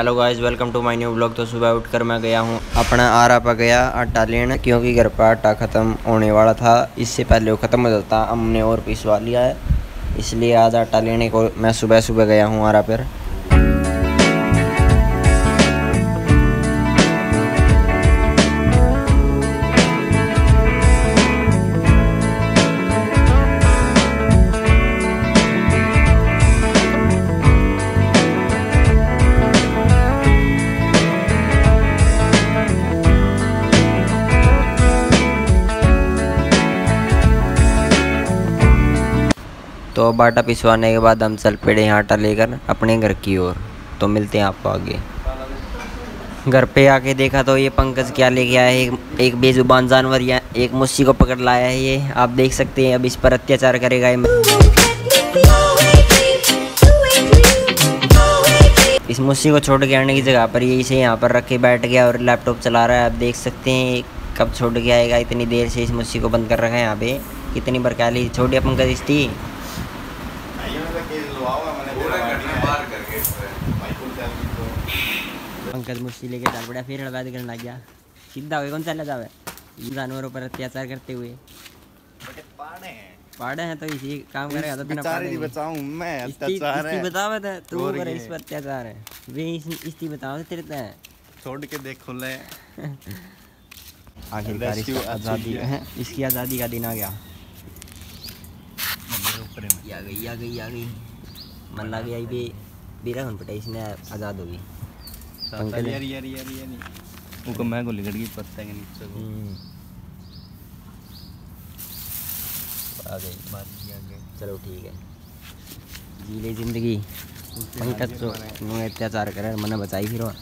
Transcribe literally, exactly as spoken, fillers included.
Hello guys, welcome to my new blog. तो सुबह उठकर मैं गया हूँ अपना आरा पर गया आटा लेना, क्योंकि घर पर आटा ख़त्म होने वाला था। इससे पहले वो ख़त्म हो जाता, हमने और पिसवा लिया है, इसलिए आज आटा लेने को मैं सुबह सुबह गया हूँ आरा पर। तो अब आटा पिसवाने के बाद हम चल पड़े हैं आटा लेकर अपने घर की ओर। तो मिलते हैं आपको आगे। घर पे आके देखा तो ये पंकज क्या लेके आया है, एक बेजुबान जानवर या एक मुस्सी को पकड़ लाया है। ये आप देख सकते हैं, अब इस पर अत्याचार करेगा ये। इस मुस्सी को छोड़ के आने की जगह पर ये इसे यहाँ पर रख के बैठ गया और लैपटॉप चला रहा है। आप देख सकते हैं कब छोड़ के आएगा, इतनी देर से इस मुस्सी को बंद कर रखा है यहाँ पे। कितनी बरकाली छोटी पंकज इसकी। पंकज मुस्सी लेके चल पड़ा, फिर हड़बाजी करने लग गया। सीधा हुए कौन चला जावे, जानवरों पर अत्याचार करते हुए। पाड़े हैं तो इसी काम करेगा तो इस पर अत्याचार है। वे इसकी बताओ तेरता है, छोड़ के देख खुले। आखिरकार आज़ादी है, इसकी आज़ादी का दिन आ गया। आ गई आ गई आ गई मन लग गया भी बीरा हन पटाई, इसने आज़ाद हो गई। यार यार यार यार नहीं उनको मैं गोली लड़ गई पत्ते के नीचे को। आ गई मार दिया गया, चलो ठीक है, जी ले जिंदगी। पंकज तो नो अत्याचार करे, मैंने बचाई फिर और।